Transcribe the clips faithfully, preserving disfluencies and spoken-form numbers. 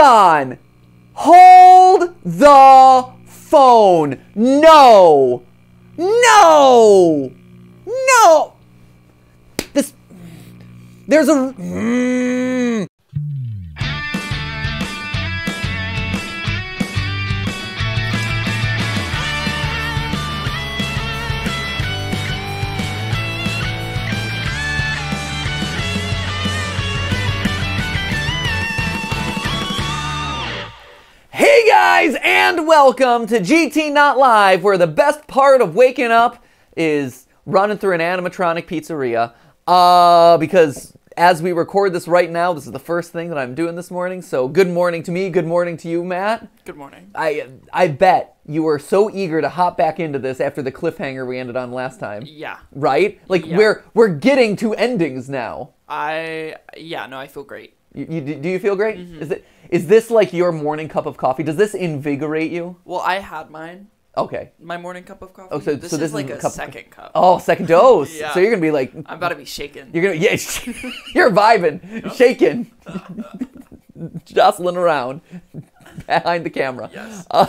Hold on! Hold the phone! No! No! No! This... There's a... Mm. Hey guys, and welcome to GTLive, where the best part of waking up is running through an animatronic pizzeria. Uh, because as we record this right now, this is the first thing that I'm doing this morning. So good morning to me, good morning to you, Matt. Good morning. I I bet you were so eager to hop back into this after the cliffhanger we ended on last time. Yeah. Right? Like yeah. we're we're getting to endings now. I yeah no I feel great. You, you, do you feel great? Mm-hmm. Is it? Is this like your morning cup of coffee? Does this invigorate you? Well, I had mine. Okay. My morning cup of coffee. Oh, so this, so this is like a, cup a second of... cup. Oh, second dose. Yeah. So you're gonna be like. I'm about to be shaking. You're gonna, yeah, you're vibing, yep. Shaking, jostling around behind the camera. Yes. Uh,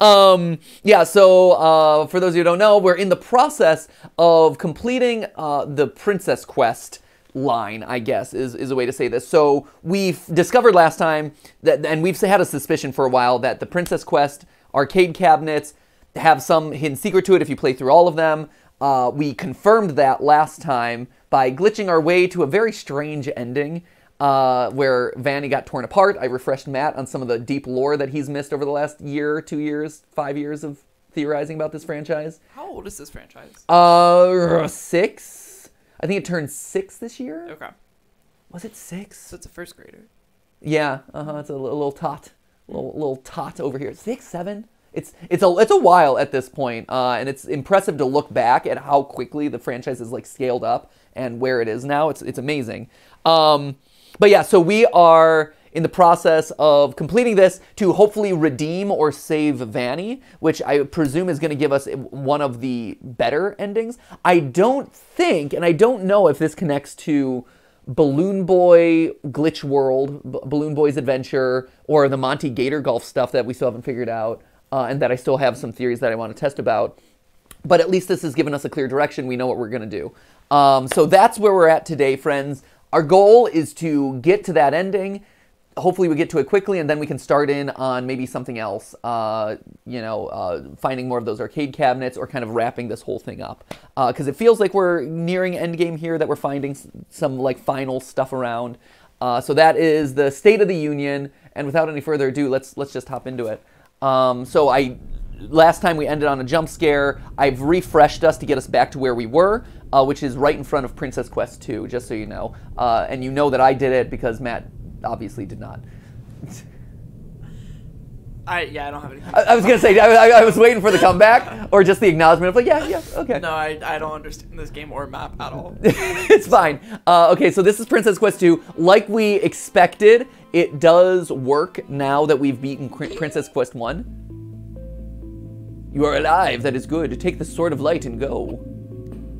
um. Yeah. So uh, for those of you who don't know, we're in the process of completing uh, the Princess Quest line, I guess, is, is a way to say this. So we've discovered last time that, and we've had a suspicion for a while, that the Princess Quest arcade cabinets have some hidden secret to it if you play through all of them. Uh, we confirmed that last time by glitching our way to a very strange ending uh, where Vanny got torn apart. I refreshed Matt on some of the deep lore that he's missed over the last year, two years, five years of theorizing about this franchise. How old is this franchise? Uh, six? I think it turned six this year. Okay. Was it six? So it's a first grader. Yeah. Uh huh. It's a, a little tot, a little, little tot over here. Six, seven. It's it's a it's a while at this point, uh, and it's impressive to look back at how quickly the franchise is like scaled up and where it is now. It's it's amazing. Um, but yeah, so we are in the process of completing this to hopefully redeem or save Vanny, which I presume is going to give us one of the better endings. I don't think, and I don't know if this connects to Balloon Boy, Glitch World, B Balloon Boy's Adventure, or the Monty Gator Golf stuff that we still haven't figured out, uh, and that I still have some theories that I want to test about. But at least this has given us a clear direction. We know what we're going to do. Um, so that's where we're at today, friends. Our goal is to get to that ending. Hopefully we get to it quickly, and then we can start in on maybe something else, uh, you know, uh, finding more of those arcade cabinets or kind of wrapping this whole thing up. Because uh, it feels like we're nearing endgame here, that we're finding some, like, final stuff around. Uh, so that is the State of the Union, and without any further ado, let's, let's just hop into it. Um, so I... Last time we ended on a jump scare. I've refreshed us to get us back to where we were, uh, which is right in front of Princess Quest two, just so you know. Uh, and you know that I did it because Matt... obviously did not. I yeah, I don't have any. I, I was gonna say I, I, I was waiting for the comeback or just the acknowledgement of like yeah yeah okay. No, I I don't understand this game or map at all. It's fine. Uh, okay, so this is Princess Quest two. Like we expected, it does work now that we've beaten Princess Quest one. You are alive. That is good. Take the Sword of Light and go.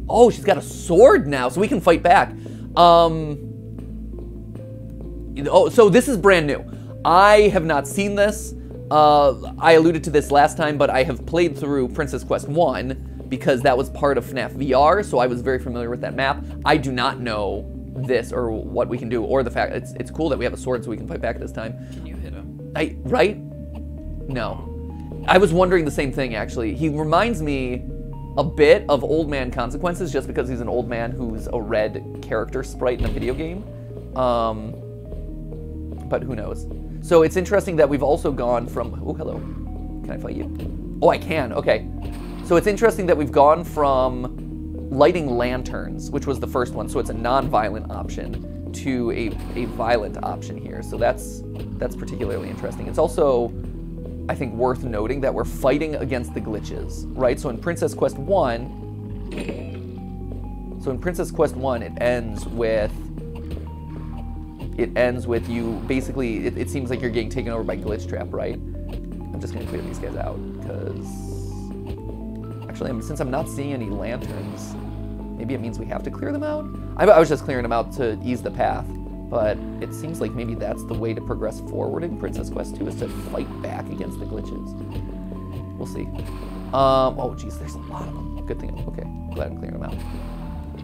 Oh, she's got a sword now, so we can fight back. Um. Oh, so this is brand new. I have not seen this. Uh, I alluded to this last time, but I have played through Princess Quest one because that was part of FNAF V R, so I was very familiar with that map. I do not know this or what we can do, or the fact it's it's cool that we have a sword so we can fight back this time. Can you hit him? I right? No. I was wondering the same thing, actually. He reminds me a bit of Old Man Consequences just because he's an old man who's a red character sprite in a video game. Um... But who knows? So it's interesting that we've also gone from... Oh, hello. Can I fight you? Oh, I can. Okay. So it's interesting that we've gone from lighting lanterns, which was the first one, so it's a non-violent option, to a, a violent option here. So that's, that's particularly interesting. It's also, I think, worth noting that we're fighting against the glitches, right? So in Princess Quest one... So in Princess Quest one, it ends with... It ends with you, basically, it, it seems like you're getting taken over by Glitchtrap, right? I'm just going to clear these guys out, because... Actually, I'm, since I'm not seeing any lanterns, maybe it means we have to clear them out? I, I was just clearing them out to ease the path. But it seems like maybe that's the way to progress forward in Princess Quest two, is to fight back against the glitches. We'll see. Um, oh, geez, there's a lot of them. Good thing. Okay, glad I'm clearing them out.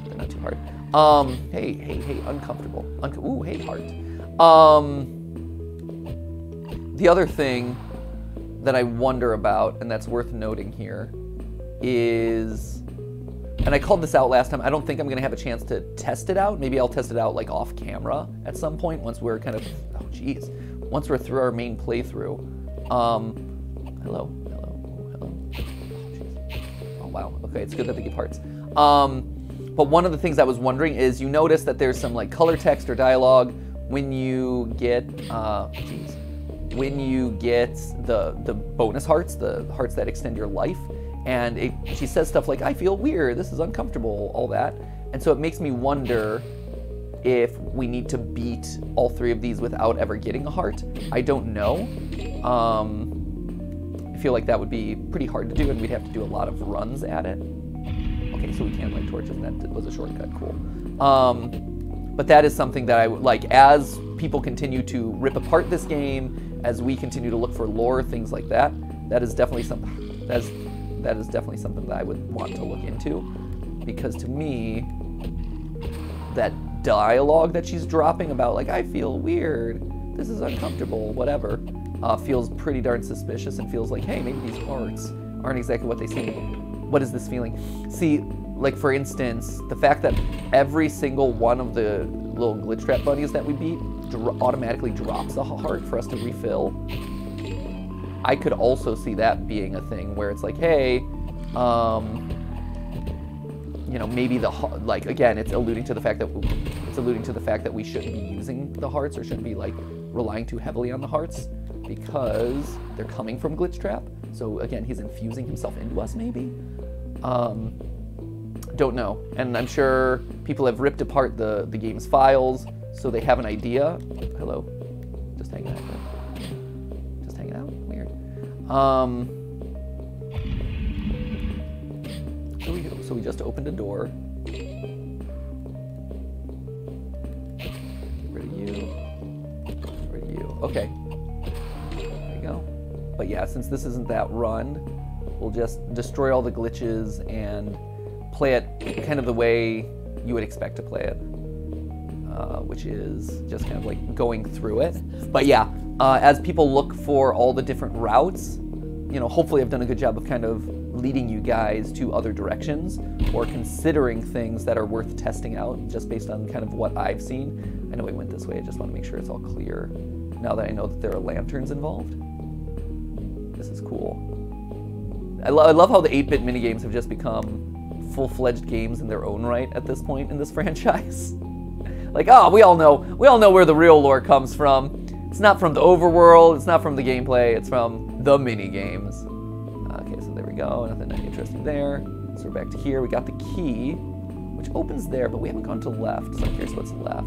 They're not too hard. Um, hey, hey, hey, uncomfortable. Unco Ooh, hey, heart. Um, the other thing that I wonder about, and that's worth noting here, is... And I called this out last time. I don't think I'm going to have a chance to test it out. Maybe I'll test it out like off camera at some point once we're kind of, oh jeez, once we're through our main playthrough. Um, hello, hello, hello. Oh, oh wow, okay, it's good that they give parts. Um, but one of the things I was wondering is you notice that there's some like color text or dialogue when you get, uh, jeez, when you get the, the bonus hearts, the hearts that extend your life. And it, she says stuff like, I feel weird, this is uncomfortable, all that. And so it makes me wonder if we need to beat all three of these without ever getting a heart. I don't know. Um, I feel like that would be pretty hard to do, and we'd have to do a lot of runs at it. Okay, so we can light torches, and that was a shortcut, cool. Um, but that is something that I would like, as people continue to rip apart this game, as we continue to look for lore, things like that, that is definitely something, that's, That is definitely something that I would want to look into, because to me, that dialogue that she's dropping about like, I feel weird, this is uncomfortable, whatever, uh, feels pretty darn suspicious and feels like, hey, maybe these arts aren't exactly what they seem. What is this feeling? See, like for instance, the fact that every single one of the little Glitchtrap bunnies that we beat dro- automatically drops a heart for us to refill. I could also see that being a thing where it's like, hey, um, you know, maybe the like again, it's alluding to the fact that we, it's alluding to the fact that we shouldn't be using the hearts or shouldn't be like relying too heavily on the hearts because they're coming from Glitchtrap. So again, he's infusing himself into us, maybe. Um, don't know, and I'm sure people have ripped apart the the game's files, so they have an idea. Hello, just hanging out. There. Um, so we, so we just opened a door. Get rid of you. Get rid of you. Okay. There you go. But yeah, since this isn't that run, we'll just destroy all the glitches and play it kind of the way you would expect to play it. Uh, which is just kind of like going through it. But yeah, uh, as people look for all the different routes, you know, hopefully I've done a good job of kind of leading you guys to other directions or considering things that are worth testing out just based on kind of what I've seen. I know I went this way, I just want to make sure it's all clear now that I know that there are lanterns involved. This is cool. I, lo I love how the eight bit minigames have just become full-fledged games in their own right at this point in this franchise. Like, oh, we all know, we all know where the real lore comes from. It's not from the overworld, it's not from the gameplay, it's from the minigames. Okay, so there we go, nothing interesting there. So we're back to here, we got the key, which opens there, but we haven't gone to left, so I'm curious what's left.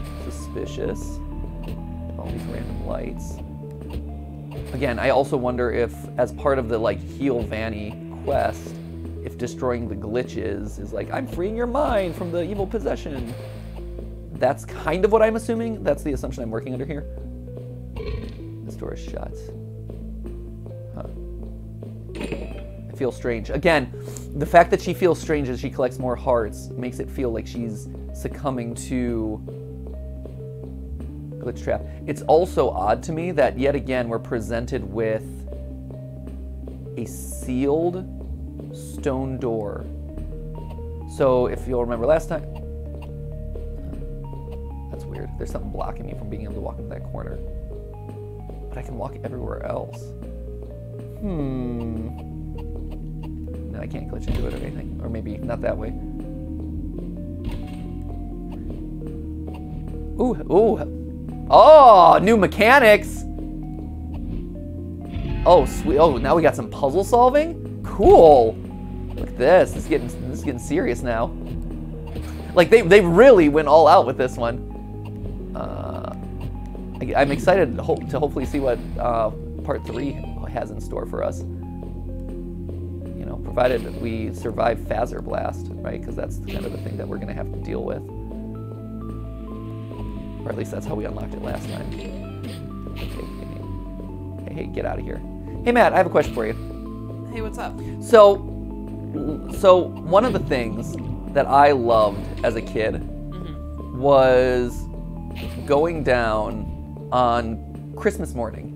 Hmm. Suspicious. All these random lights. Again, I also wonder if, as part of the, like, Heal Vanny quest, if destroying the glitches is like, I'm freeing your mind from the evil possession. That's kind of what I'm assuming. That's the assumption I'm working under here. This door is shut. Huh. I feel strange. Again, the fact that she feels strange as she collects more hearts makes it feel like she's succumbing to Glitchtrap. It's also odd to me that yet again we're presented with a sealed stone door. So if you'll remember last time, that's weird. There's something blocking me from being able to walk into that corner, but I can walk everywhere else. Hmm. No, I can't glitch into it or anything, or maybe not that way. Ooh, ooh, oh, new mechanics. Oh, sweet. Oh, now we got some puzzle solving. Cool. Look at this. This is getting this is getting serious now. Like they they really went all out with this one. Uh, I, I'm excited to, hope, to hopefully see what uh, part three has in store for us. You know, provided that we survive Fazer Blast, right? Because that's kind of the thing that we're going to have to deal with. Or at least that's how we unlocked it last time. Okay, hey, hey, get out of here. Hey, Matt, I have a question for you. Hey, what's up? So, so one of the things that I loved as a kid mm-hmm. was going down on Christmas morning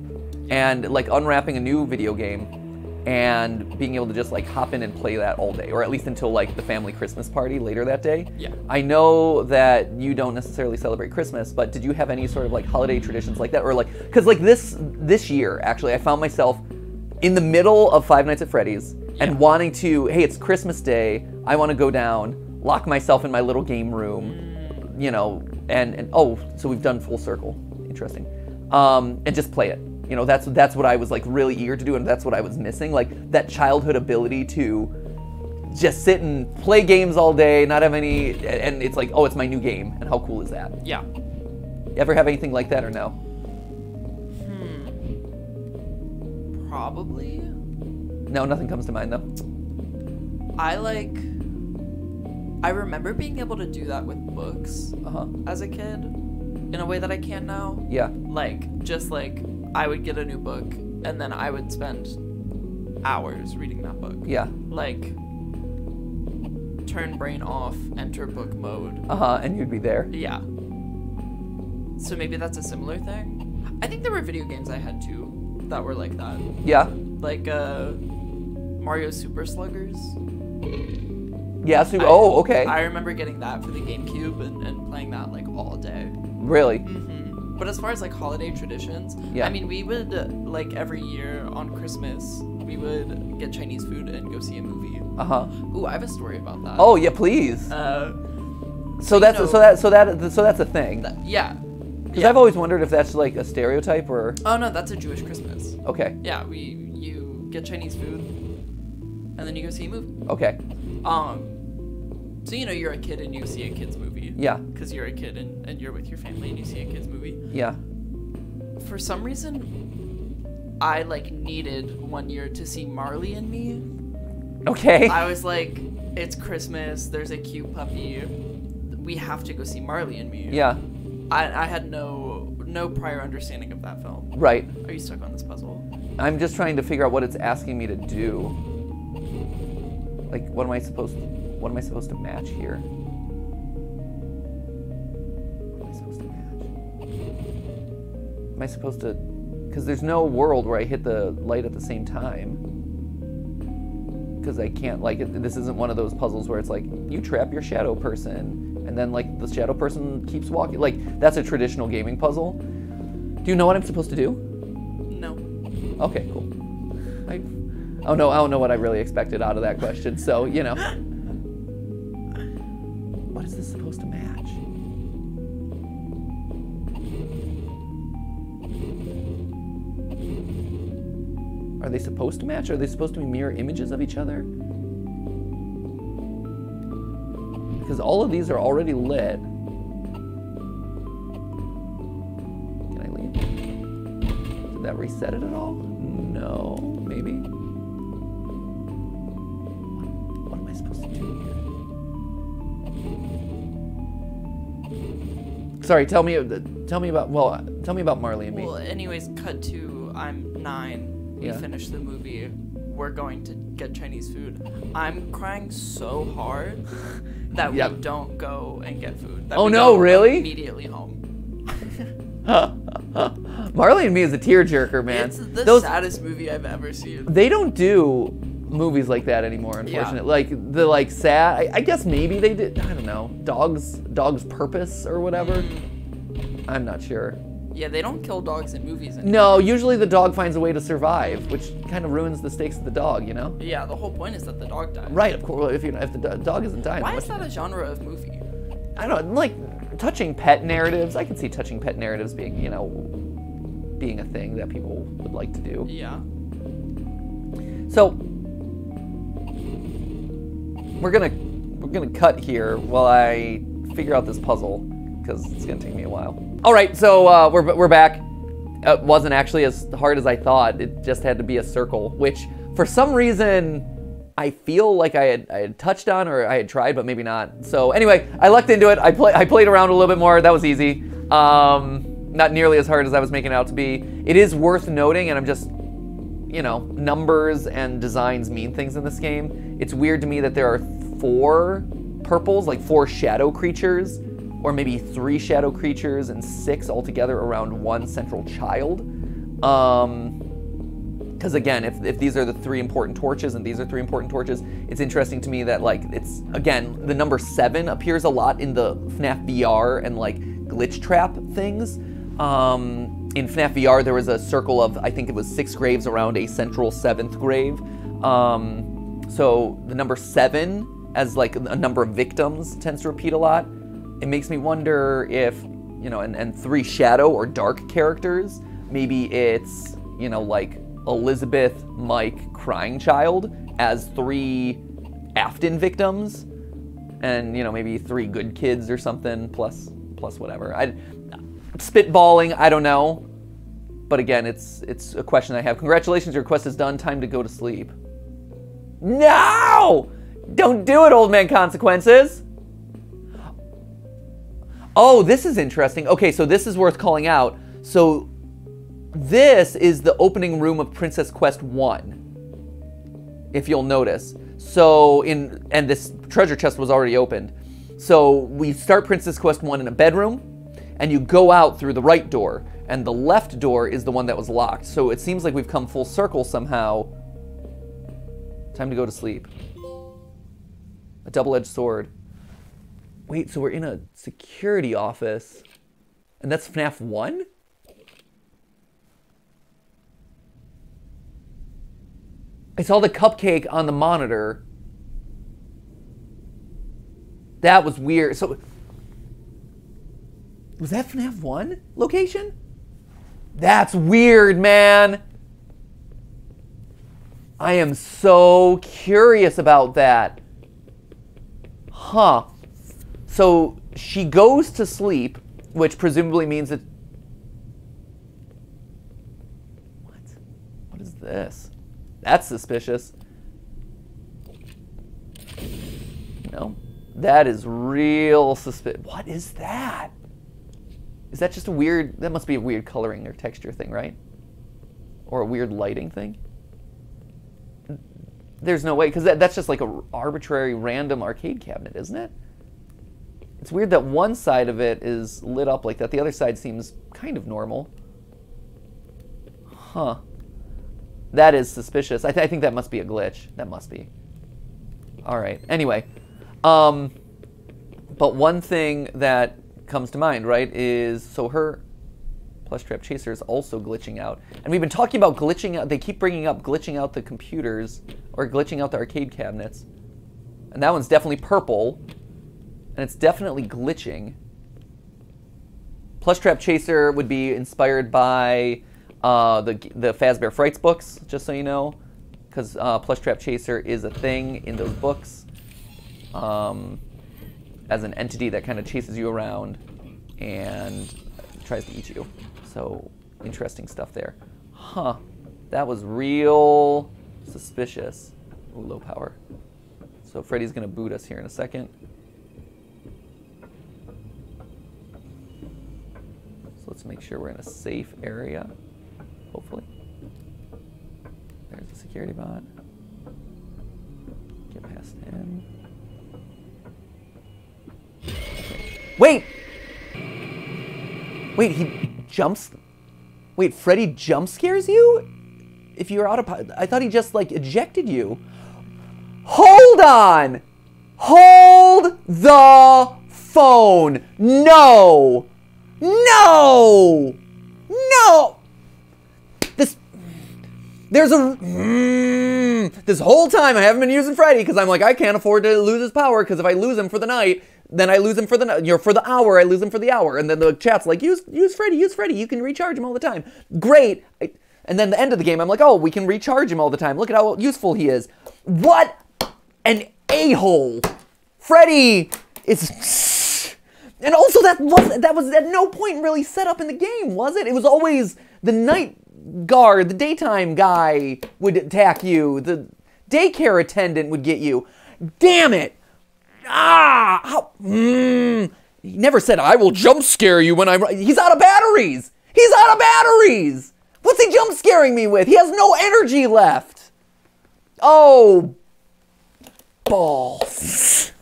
and like unwrapping a new video game and being able to just like hop in and play that all day, or at least until like the family Christmas party later that day. Yeah. I know that you don't necessarily celebrate Christmas, but did you have any sort of like holiday traditions like that? Or like, because like this this year, actually, I found myself in the middle of Five Nights at Freddys yeah. and wanting to, hey, it's Christmas Day, I want to go down, lock myself in my little game room, you know, and, and oh, so we've done full circle. Interesting. Um, and just play it. You know, that's that's what I was like really eager to do, and that's what I was missing, like that childhood ability to just sit and play games all day, not have any, and it's like, oh, it's my new game, and how cool is that? Yeah. You ever have anything like that or no? Hmm. Probably. No, nothing comes to mind though. I like, I remember being able to do that with books uh-huh. as a kid, in a way that I can now. Yeah. Like, just like, I would get a new book, and then I would spend hours reading that book. Yeah. Like, turn brain off, enter book mode. Uh-huh, and you'd be there. Yeah. So maybe that's a similar thing? I think there were video games I had, too, that were like that. Yeah. Like, uh, Mario Super Sluggers. Yeah, so, I, oh, okay. I remember getting that for the GameCube and, and playing that, like, all day. Really? Mm-hmm. But as far as like holiday traditions, yeah. I mean, we would like every year on Christmas, we would get Chinese food and go see a movie. Uh huh. Ooh, I have a story about that. Oh yeah, please. Uh, so, so that's know, so that so that so that's a thing. That, yeah. Because yeah. I've always wondered if that's like a stereotype or. Oh no, that's a Jewish Christmas. Okay. Yeah, we you get Chinese food, and then you go see a movie. Okay. Um. So, you know, you're a kid and you see a kid's movie. Yeah. Because you're a kid and, and you're with your family and you see a kid's movie. Yeah. For some reason, I, like, needed one year to see Marley and Me. Okay. I was like, it's Christmas, there's a cute puppy, we have to go see Marley and Me. Yeah. I, I had no, no prior understanding of that film. Right. Are you stuck on this puzzle? I'm just trying to figure out what it's asking me to do. Like, what am I supposed to... What am I supposed to match here? What am I supposed to match? Am I supposed to... Because there's no world where I hit the light at the same time. Because I can't, like, it, this isn't one of those puzzles where it's like, you trap your shadow person, and then, like, the shadow person keeps walking. Like, that's a traditional gaming puzzle. Do you know what I'm supposed to do? No. Okay, cool. I, oh, no, I don't know what I really expected out of that question, so, you know... What is this supposed to match? Are they supposed to match? Are they supposed to be mirror images of each other? Because all of these are already lit. Can I leave? Did that reset it at all? No, maybe. What, what am I supposed to do here? Sorry, tell me, tell me about, well, tell me about Marley and Me. Well, anyways, cut to, I'm nine, we yeah. finish the movie, we're going to get Chinese food. I'm crying so hard that yep. we don't go and get food. That oh we no, really? Immediately home. Marley and Me is a tearjerker, man. It's the Those, saddest movie I've ever seen. They don't do movies like that anymore, unfortunately. Yeah. Like the like sad. I, I guess maybe they did. I don't know. Dogs, dogs' purpose or whatever. I'm not sure. Yeah, they don't kill dogs in movies anymore. No, usually the dog finds a way to survive, which kind of ruins the stakes of the dog, you know. Yeah, the whole point is that the dog dies. Right, of course. If you if the dog isn't dying. Why is that a genre of movie? I don't know, like touching pet narratives. I can see touching pet narratives being, you know, being a thing that people would like to do. Yeah. So. We're gonna we're gonna cut here while I figure out this puzzle because it's gonna take me a while. All right, so uh, we're we're back. It wasn't actually as hard as I thought. It just had to be a circle, which for some reason I feel like I had, I had touched on or I had tried, but maybe not. So anyway, I lucked into it. I, play, I played around a little bit more. That was easy. Um, not nearly as hard as I was making it out to be. It is worth noting, and I'm just, you know, numbers and designs mean things in this game. It's weird to me that there are four purples, like four shadow creatures, or maybe three shadow creatures and six altogether around one central child. Um, Because again, if, if these are the three important torches and these are three important torches, it's interesting to me that, like, it's, again, the number seven appears a lot in the FNAF V R and, like, Glitchtrap things. Um, in FNAF V R, there was a circle of, I think it was six graves around a central seventh grave. Um, so the number seven, as, like, a number of victims, tends to repeat a lot. It makes me wonder if, you know, and, and three shadow or dark characters, maybe it's, you know, like, Elizabeth, Mike, Crying Child as three Afton victims, and, you know, maybe three good kids or something, plus plus whatever. I spitballing, I don't know, but again, it's it's a question I have. Congratulations, your quest is done. Time to go to sleep. No, don't do it, old man consequences. Oh, this is interesting. Okay, so this is worth calling out. So this is the opening room of Princess Quest one, if you'll notice. So in, and this treasure chest was already opened. So we start Princess Quest one in a bedroom, and you go out through the right door, and the left door is the one that was locked. So it seems like we've come full circle somehow. Time to go to sleep. A double-edged sword. Wait, so we're in a security office, and that's FNAF one? I saw the cupcake on the monitor. That was weird. So, was that FNAF one location? That's weird, man. I am so curious about that. Huh. So, she goes to sleep, which presumably means that... What? What is this? That's suspicious. No, that is real suspicious. What is that? Is that just a weird, that must be a weird coloring or texture thing, right? Or a weird lighting thing? There's no way, because that, that's just like an arbitrary random arcade cabinet, isn't it? It's weird that one side of it is lit up like that. The other side seems kind of normal. Huh. That is suspicious. I, th I think that must be a glitch. That must be. All right. Anyway. Um, but one thing that comes to mind, right, is so her Plushtrap Chaser is also glitching out. And we've been talking about glitching out. They keep bringing up glitching out the computers or glitching out the arcade cabinets. And that one's definitely purple. And it's definitely glitching. Plushtrap Chaser would be inspired by... Uh, the, the Fazbear Frights books, just so you know, because uh, Plushtrap Chaser is a thing in those books, um, as an entity that kind of chases you around and tries to eat you. So, interesting stuff there. Huh. That was real suspicious. Ooh, low power. So Freddy's going to boot us here in a second. So let's make sure we're in a safe area. Hopefully. There's the security bot. Get past him. Okay. Wait! Wait, he jumps... Wait, Freddy jump scares you? If you're out of pocket, I thought he just, like, ejected you. Hold on! Hold the phone! No! No! No! There's a... Mm, this whole time I haven't been using Freddy because I'm like, I can't afford to lose his power because if I lose him for the night, then I lose him for the, you know, for the hour, I lose him for the hour. And then the chat's like, use use Freddy, use Freddy. You can recharge him all the time. Great. I, and then the end of the game, I'm like, oh, we can recharge him all the time. Look at how useful he is. What an a-hole. Freddy is... And also that was, that was at no point really set up in the game, was it? It was always the night... guard, the daytime guy would attack you. The daycare attendant would get you. Damn it. Ah. How, mm, he never said, I will jump scare you when I run. He's out of batteries. He's out of batteries. What's he jump scaring me with? He has no energy left. Oh. Balls.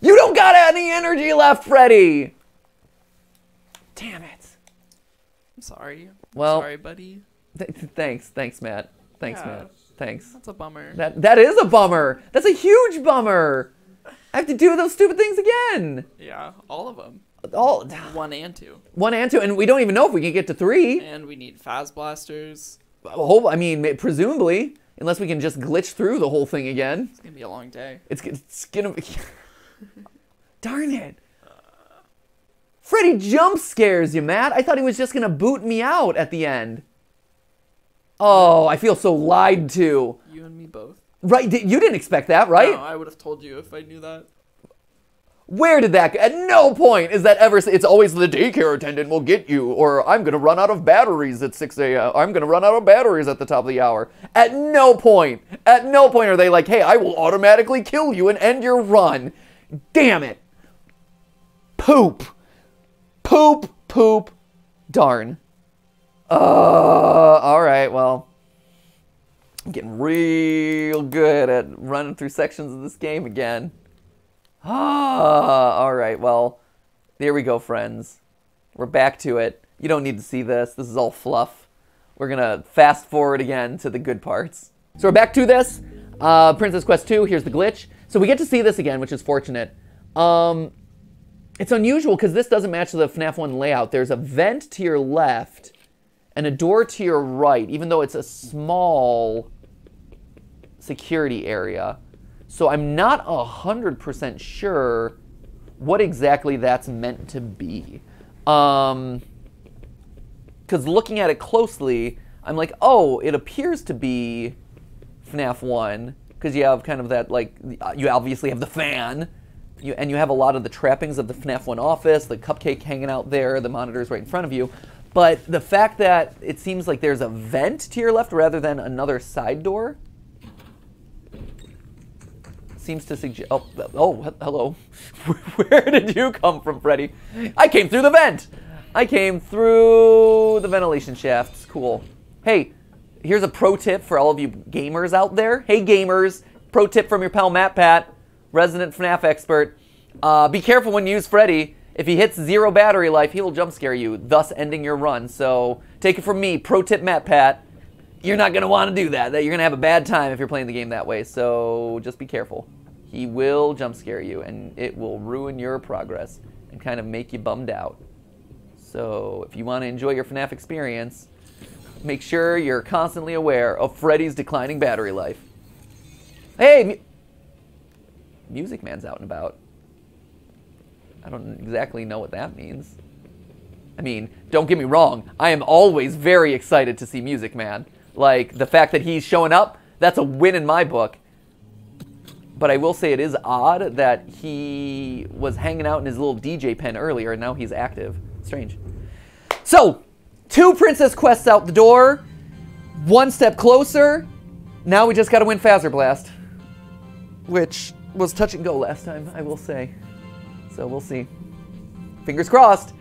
You don't got any energy left, Freddy. Damn it. I'm sorry. Well, sorry, buddy. Th thanks, thanks, Matt. Thanks, yeah. Matt. Thanks. That's a bummer. That that is a bummer. That's a huge bummer. I have to do those stupid things again. Yeah, all of them. All one and two. One and two, and we don't even know if we can get to three. And we need Faz Blasters. Well, I mean, presumably, unless we can just glitch through the whole thing again. It's gonna be a long day. It's it's gonna be. Darn it. Freddy jump scares you, Matt. I thought he was just gonna boot me out at the end. Oh, I feel so lied to. You and me both. Right, you didn't expect that, right? No, I would have told you if I knew that. Where did that go? At no point is that ever, it's always the daycare attendant will get you, or I'm gonna run out of batteries at six A M I'm gonna run out of batteries at the top of the hour. At no point, at no point are they like, hey, I will automatically kill you and end your run. Damn it. Poop. Poop, poop, darn. Uh, all right, well, I'm getting real good at running through sections of this game again. Ah, all right, well, there we go, friends. We're back to it. You don't need to see this. This is all fluff. We're gonna fast forward again to the good parts. So we're back to this. Uh, Princess Quest two, here's the glitch. So we get to see this again, which is fortunate. Um... It's unusual because this doesn't match the FNAF one layout. There's a vent to your left and a door to your right, even though it's a small security area. So I'm not one hundred percent sure what exactly that's meant to be. Um, because looking at it closely, I'm like, oh, it appears to be FNAF one because you have kind of that, like, you obviously have the fan. You, and you have a lot of the trappings of the FNAF one office, the cupcake hanging out there, the monitor's right in front of you. But the fact that it seems like there's a vent to your left rather than another side door seems to suggest... Oh, oh, hello. Where did you come from, Freddy? I came through the vent! I came through the ventilation shafts. Cool. Hey, here's a pro tip for all of you gamers out there. Hey, gamers. Pro tip from your pal MatPat. Resident FNAF expert, uh, be careful when you use Freddy. If he hits zero battery life, he will jump scare you, thus ending your run. So take it from me, pro tip MatPat, you're not going to want to do that. You're going to have a bad time if you're playing the game that way, so just be careful. He will jump scare you, and it will ruin your progress and kind of make you bummed out. So if you want to enjoy your FNAF experience, make sure you're constantly aware of Freddy's declining battery life. Hey! Music Man's out and about. I don't exactly know what that means. I mean, don't get me wrong, I am always very excited to see Music Man. Like, the fact that he's showing up, that's a win in my book. But I will say it is odd that he was hanging out in his little D J pen earlier and now he's active. Strange. So, two Princess Quests out the door, one step closer. Now we just gotta win Fazer Blast, which was touch and go last time, I will say. So we'll see. Fingers crossed.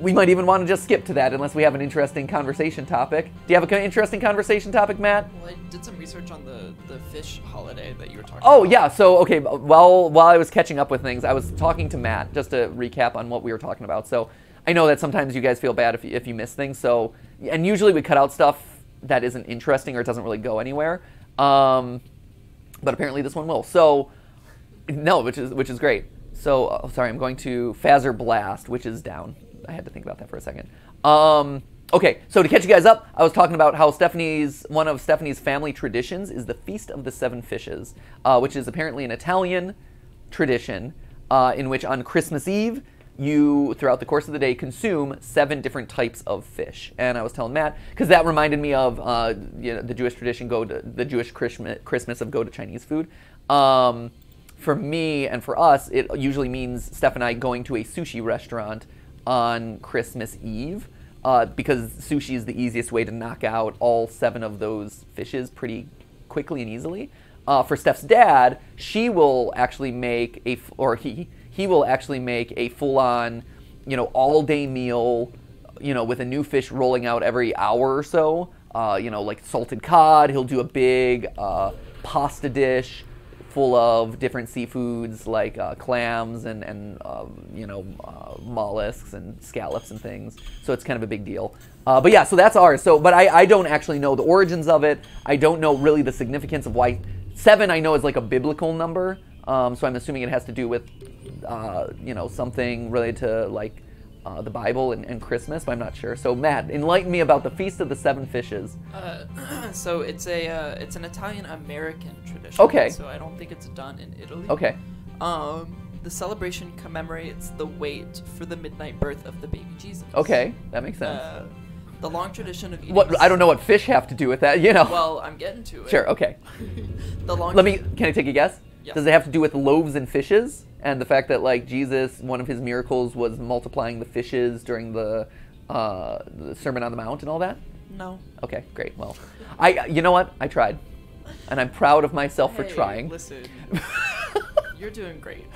We might even want to just skip to that unless we have an interesting conversation topic. Do you have an interesting conversation topic, Matt? Well, I did some research on the, the fish holiday that you were talking oh, about. Oh, yeah. So, okay, while, while I was catching up with things, I was talking to Matt just to recap on what we were talking about. So I know that sometimes you guys feel bad if you, if you miss things. So, and usually we cut out stuff that isn't interesting or doesn't really go anywhere. Um, but apparently this one will. So... No, which is which is great. So, oh, sorry, I'm going to Fazer Blast, which is down. I had to think about that for a second. Um, okay, so to catch you guys up, I was talking about how Stephanie's one of Stephanie's family traditions is the Feast of the Seven Fishes, uh, which is apparently an Italian tradition uh, in which on Christmas Eve, you, throughout the course of the day, consume seven different types of fish. And I was telling Matt, because that reminded me of uh, you know, the Jewish tradition, go to, the Jewish Christmas of go to Chinese food. Um... For me and for us, it usually means Steph and I going to a sushi restaurant on Christmas Eve, uh, because sushi is the easiest way to knock out all seven of those fishes pretty quickly and easily. Uh, for Steph's dad, she will actually make a, or he, he will actually make a full-on, you know, all-day meal, you know, with a new fish rolling out every hour or so. Uh, you know, like salted cod. He'll do a big uh, pasta dish full of different seafoods like uh, clams and, and uh, you know, uh, mollusks and scallops and things. So it's kind of a big deal. Uh, but yeah, so that's ours. So, but I, I don't actually know the origins of it. I don't know really the significance of why. Seven I know is like a biblical number. Um, so I'm assuming it has to do with, uh, you know, something related to like uh, the Bible and, and Christmas, but I'm not sure. So Matt, enlighten me about the Feast of the Seven Fishes. Uh, so it's a uh, it's an Italian-American tradition. Okay. So I don't think it's done in Italy. Okay. Um, the celebration commemorates the wait for the midnight birth of the baby Jesus. Okay, that makes sense. Uh, The long tradition of eating... What, I don't know what fish have to do with that, you know. Well, I'm getting to it. Sure, okay. the long Let me... Can I take a guess? Yeah. Does it have to do with loaves and fishes? And the fact that, like, Jesus, one of his miracles was multiplying the fishes during the, uh, the Sermon on the Mount and all that? No. Okay, great. Well, I... You know what? I tried. And I'm proud of myself hey, for trying. Listen. You're doing great.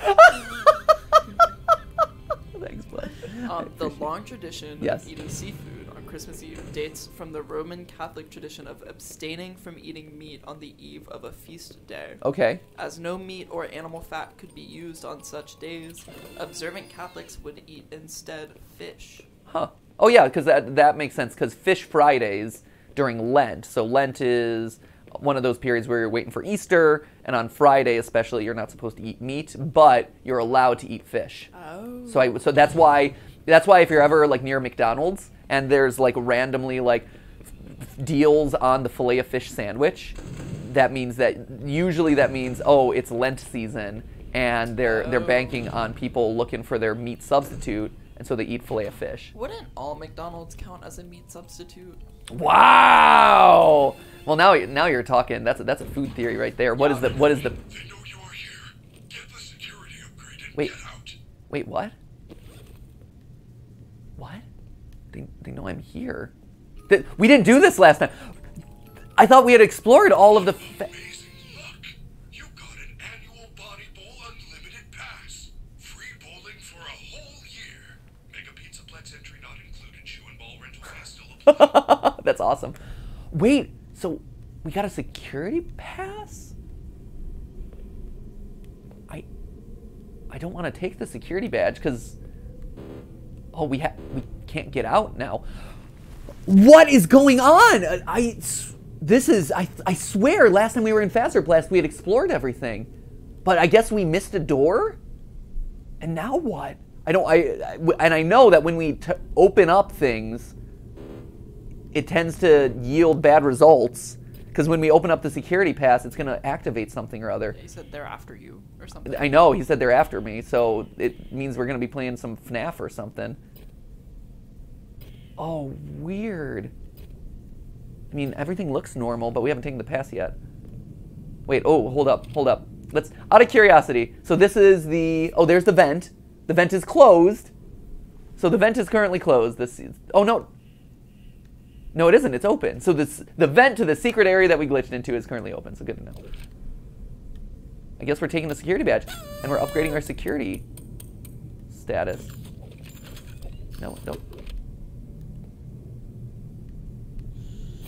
Thanks, bud. Um, the long tradition yes. of eating seafood Christmas Eve dates from the Roman Catholic tradition of abstaining from eating meat on the eve of a feast day. Okay. As no meat or animal fat could be used on such days, observant Catholics would eat instead fish. Huh. Oh yeah, because that, that makes sense, because Fish Fridays during Lent. So Lent is one of those periods where you're waiting for Easter, and on Friday especially you're not supposed to eat meat, but you're allowed to eat fish. Oh. So, I, so that's why, that's why if you're ever like near McDonald's, and there's like randomly like deals on the Filet-O-Fish sandwich, that means that usually that means, oh, it's Lent season and they're oh. they're banking on people looking for their meat substitute, and so they eat Filet-O-Fish. Wouldn't all McDonald's count as a meat substitute? Wow. Well, now now you're talking. That's a, that's a food theory right there. What yeah, is the what is the They know you are here. Get the security upgrade and wait, get out. Wait, what? What? They, they know I'm here. They, we didn't do this last time. I thought we had explored all of the... Fa Amazing luck. You got an annual Body Bowl Unlimited Pass. Free bowling for a whole year. Mega PizzaPlex entry not included. Shoe and ball rental pass still applies. That's awesome. Wait, so we got a security pass? I, I don't want to take the security badge because... Oh, we ha we can't get out now. What is going on? I this is I I swear last time we were in Fazer Blast we had explored everything, but I guess we missed a door. And now what? I don't I, I and I know that when we t open up things, it tends to yield bad results. Because when we open up the security pass, it's going to activate something or other. He said they're after you or something. I know. He said they're after me. So it means we're going to be playing some FNAF or something. Oh, weird. I mean, everything looks normal, but we haven't taken the pass yet. Wait. Oh, hold up. Hold up. Let's, out of curiosity. So this is the, oh, there's the vent. The vent is closed. So the vent is currently closed. This is, oh, no. No, it isn't. It's open. So this, the vent to the secret area that we glitched into is currently open, so good to know. I guess we're taking the security badge, and we're upgrading our security status. No, no.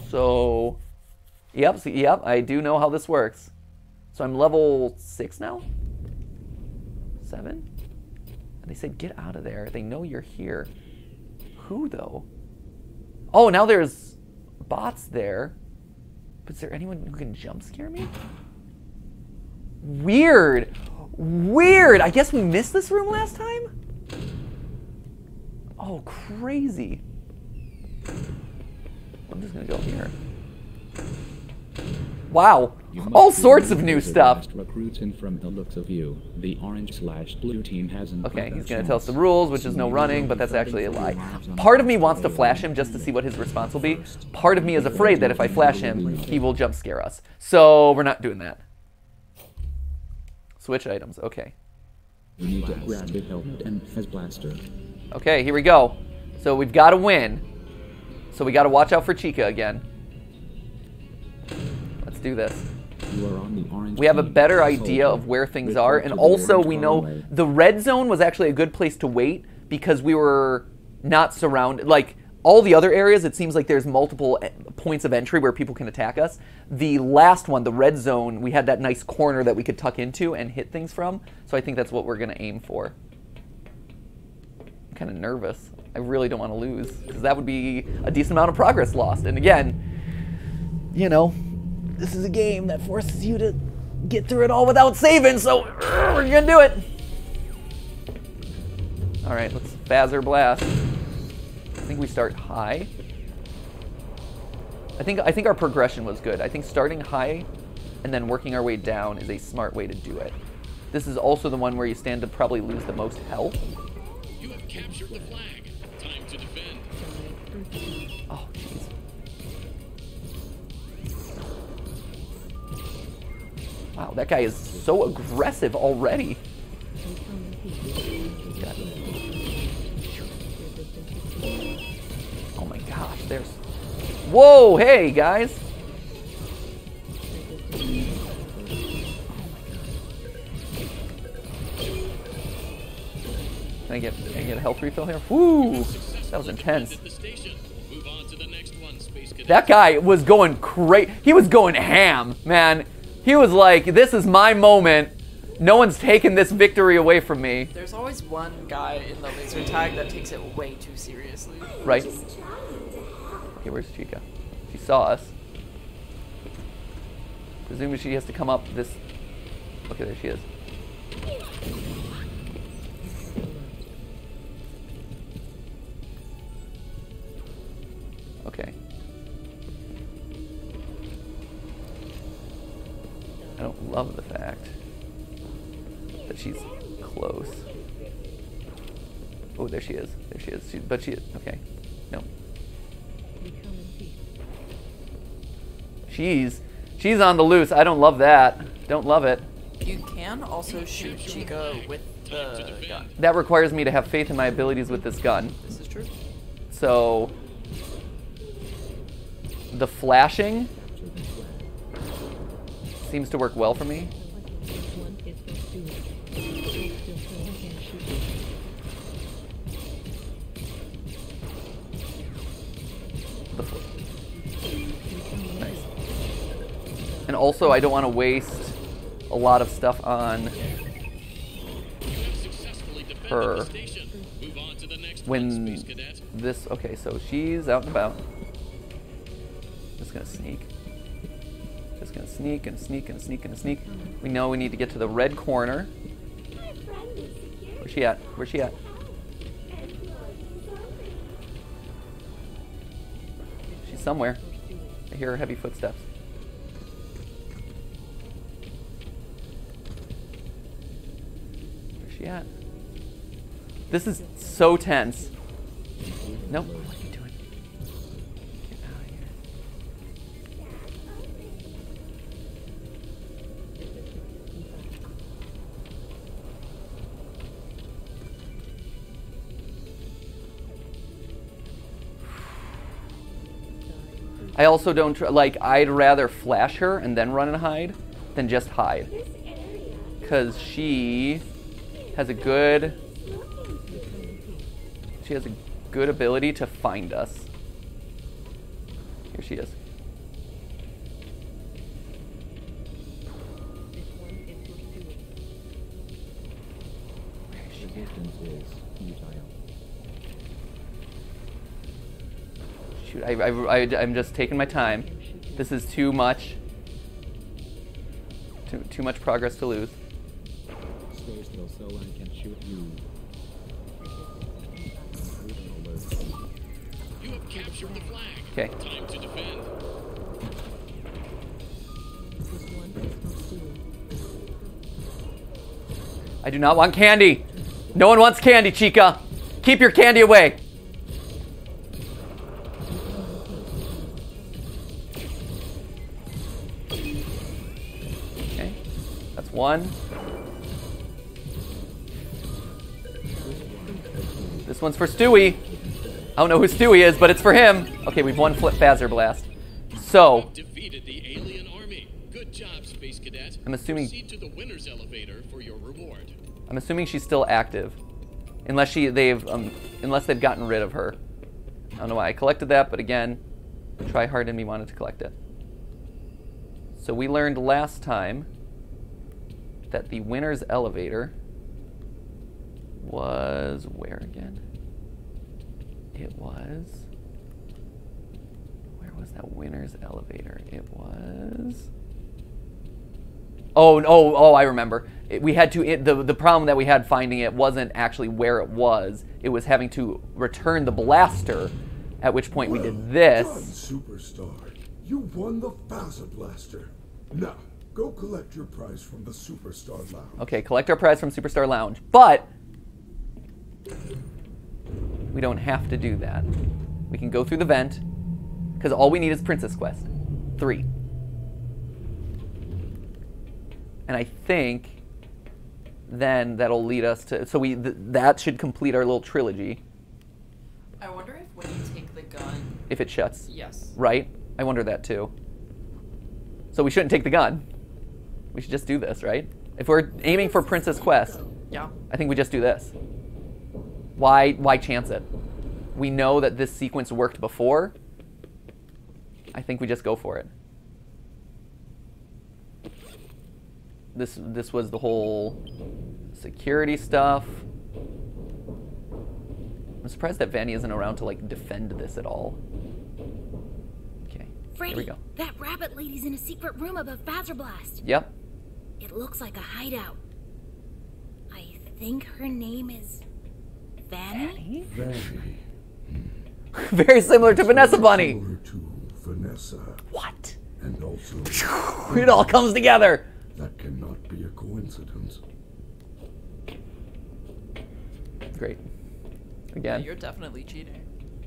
So, yep, so, yep, I do know how this works. So I'm level six now? Seven? And they said, get out of there. They know you're here. Who, though? Oh, now there's bots there. But is there anyone who can jump scare me? Weird. Weird. I guess we missed this room last time? Oh, crazy. I'm just going to go here. Wow. All sorts of new stuff. Recruiting from the looks of you, the orange slash blue team hasn't. Okay, he's going to tell us the rules, which is no running, but that's actually a lie. Part of me wants to flash him just to see what his response will be. Part of me is afraid that if I flash him, he will jump scare us. So we're not doing that. Switch items. Okay. You need to grab the helmet and his blaster. Okay, here we go. So we've got to win. So we got to watch out for Chica again. Let's do this. You are on the orange. We have a better idea of where things are, and also we know the red zone was actually a good place to wait because we were not surrounded. Like all the other areas, it seems like there's multiple points of entry where people can attack us. The last one, the red zone, we had that nice corner that we could tuck into and hit things from, so I think that's what we're going to aim for. I'm kind of nervous. I really don't want to lose, because that would be a decent amount of progress lost. And again, you know, this is a game that forces you to get through it all without saving, so we're going to do it. All right, let's Fazer Blast. I think we start high. I think, I think our progression was good. I think starting high and then working our way down is a smart way to do it. This is also the one where you stand to probably lose the most health. You have captured the flag. Time to defend. Oh, jeez. Wow, that guy is so aggressive already. Oh my gosh, there's... Whoa, hey, guys! Oh my God. Can I get, can I get a health refill here? Woo! That was intense. That guy was going crazy. He was going ham, man. He was like, this is my moment. No one's taking this victory away from me. There's always one guy in the laser tag that takes it way too seriously. Right. Okay, where's Chica? She saw us. Presumably she has to come up this... Okay, there she is. Okay. I don't love the fact... she's close. Oh, there she is. There she is. She, but she is. Okay. No. She's she's on the loose. I don't love that. Don't love it. You can also shoot Chica with the gun. That requires me to have faith in my abilities with this gun. This is true. So the flashing seems to work well for me. Nice. And also, I don't want to waste a lot of stuff on her when this... Okay, so she's out and about. Just gonna sneak. Just gonna sneak and sneak and sneak and sneak. We know we need to get to the red corner. Where's she at? Where's she at? Somewhere. I hear her heavy footsteps. Where's she at? This is so tense. Nope. What are you doing? Get out of here. I also don't, tr like, I'd rather flash her and then run and hide than just hide. Because she has a good, she has a good ability to find us. Here she is. Shoot, I, I, I, I'm just taking my time. This is too much. Too, too much progress to lose. Okay. I do not want candy. No one wants candy, Chica. Keep your candy away. One. This one's for Stewie. I don't know whose stew he is, but it's for him. Okay, we've won Flip Fazer Blast. So. Defeated the alien army. Good job, Space Cadet. I'm assuming. Proceed to the winner's elevator for your reward. I'm assuming she's still active, unless she they've um, unless they've gotten rid of her. I don't know why I collected that, but again, try hard and we wanted to collect it. So we learned last time that the winner's elevator was where again? It was, where was that winner's elevator? It was, oh, oh, oh, I remember. It, we had to, it, the, the problem that we had finding it wasn't actually where it was. It was having to return the blaster, at which point well, we did this. Done, superstar. You won the Fazer Blaster. Now, go collect your prize from the Superstar Lounge. Okay, collect our prize from Superstar Lounge, but we don't have to do that. We can go through the vent, because all we need is Princess Quest three. And I think then that'll lead us to, so we th that should complete our little trilogy. I wonder if when you take the gun... If it shuts. Yes. Right? I wonder that too. So we shouldn't take the gun. We should just do this, right? If we're aiming for Princess Quest, yeah. I think we just do this. Why, why chance it? We know that this sequence worked before. I think we just go for it. This, this was the whole security stuff. I'm surprised that Vanny isn't around to like defend this at all. Okay, Freddy, here we go. That rabbit lady's in a secret room above Fazer Blast. Yep. It looks like a hideout. I think her name is Vanny. Vanny. Very similar to Vanessa Bunny. To Vanessa. What? And also it all comes together. That cannot be a coincidence. Great. Again. Yeah, you're definitely cheating.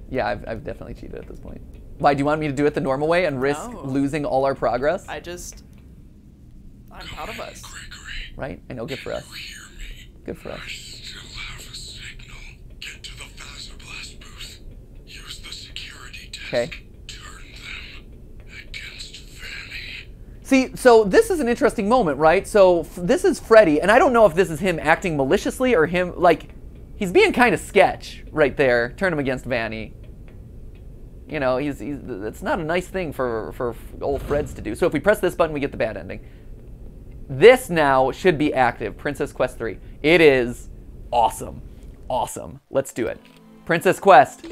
Yeah, I've, I've definitely cheated at this point. Why, do you want me to do it the normal way and risk no. losing all our progress? I just... I'm proud of us. Gregory. Right? I know, good for us. Good for us. I still have a signal. Get to the Fazer Blast booth. Use the security desk. Okay. See, so this is an interesting moment, right? So f this is Freddy, and I don't know if this is him acting maliciously or him, like, he's being kind of sketch right there. Turn him against Vanny. You know, he's, he's it's not a nice thing for, for old Freds to do. So if we press this button, we get the bad ending. This now should be active, Princess Quest three. It is awesome, awesome. Let's do it. Princess Quest.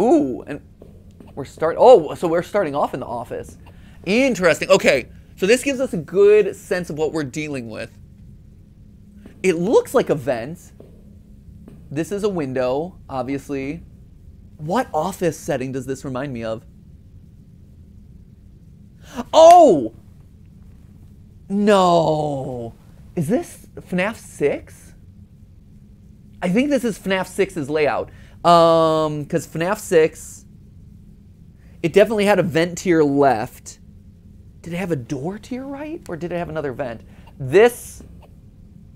Ooh, and... We're start. Oh, so we're starting off in the office. Interesting. Okay, so this gives us a good sense of what we're dealing with. It looks like a vent. This is a window, obviously. What office setting does this remind me of? Oh! No. Is this FNAF six? I think this is FNAF six's layout. Um, because FNAF six... It definitely had a vent to your left. Did it have a door to your right? Or did it have another vent? This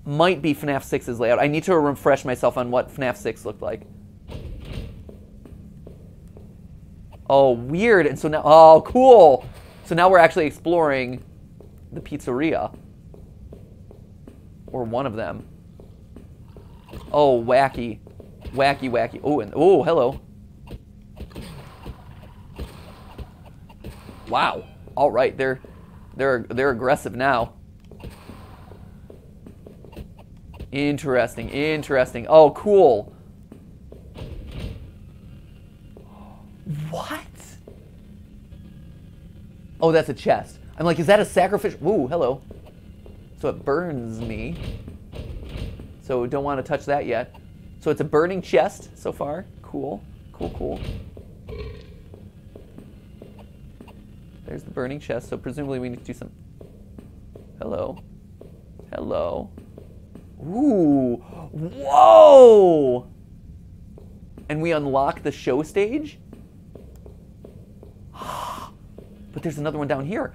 might be FNAF six's layout. I need to refresh myself on what FNAF six looked like. Oh, weird. And so now, oh, cool. So now we're actually exploring the pizzeria. Or one of them. Oh, wacky. Wacky, wacky. Oh, and oh, hello. Wow. All right, they're they're they're aggressive now. Interesting, interesting. Oh, cool. What? Oh, that's a chest. I'm like, is that a sacrificial? Ooh, hello. So it burns me. So don't want to touch that yet. So it's a burning chest so far. Cool, cool, cool. There's the burning chest, so presumably we need to do some... Hello. Hello. Ooh. Whoa! And we unlock the show stage? But there's another one down here.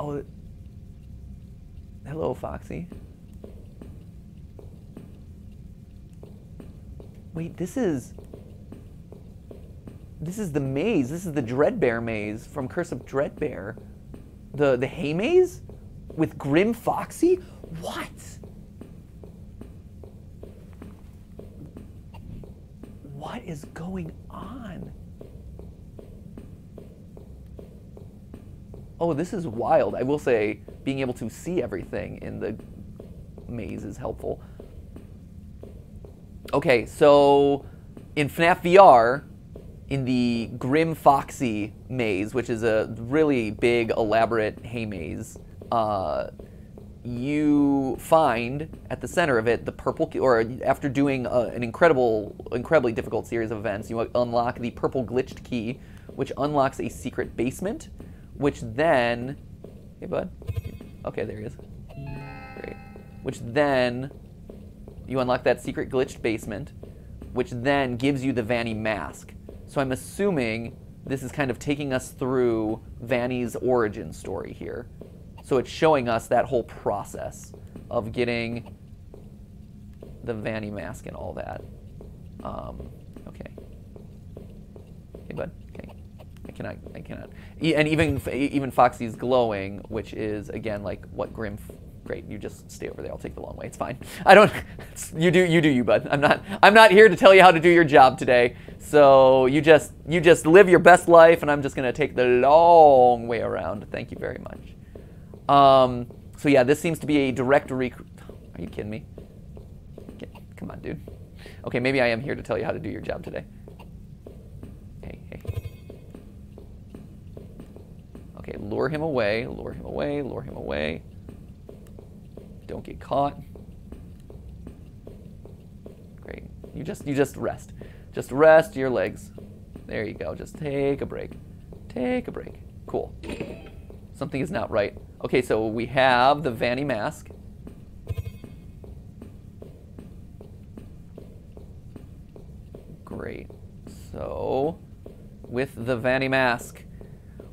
Oh. Hello, Foxy. Wait, this is... This is the maze. This is the Dreadbear maze from Curse of Dreadbear. The, the hay maze? With Grim Foxy? What? What is going on? Oh, this is wild. I will say, being able to see everything in the maze is helpful. Okay, so in FNAF V R, in the Grim Foxy maze, which is a really big, elaborate hay maze, uh, you find at the center of it the purple, or after doing a, an incredible, incredibly difficult series of events, you unlock the purple glitched key, which unlocks a secret basement, which then, hey bud, okay, there he is, great, which then you unlock that secret glitched basement, which then gives you the Vanny mask. So I'm assuming this is kind of taking us through Vanny's origin story here. So it's showing us that whole process of getting the Vanny mask and all that. Um, okay. Hey bud, okay. I cannot, I cannot. And even even Foxy's glowing, which is, again, like what Grim... Great, you just stay over there. I'll take the long way. It's fine. I don't... You do, you do you, bud. I'm not, I'm not here to tell you how to do your job today. So you just, you just live your best life, and I'm just going to take the long way around. Thank you very much. Um, so yeah, this seems to be a direct rec... Are you kidding me? Okay, come on, dude. Okay, maybe I am here to tell you how to do your job today. Okay, lure him away, lure him away, lure him away. Don't get caught. Great. You just you just rest. Just rest your legs. There you go. Just take a break. Take a break. Cool. Something is not right. Okay, so we have the Vanny mask. Great. So with the Vanny mask,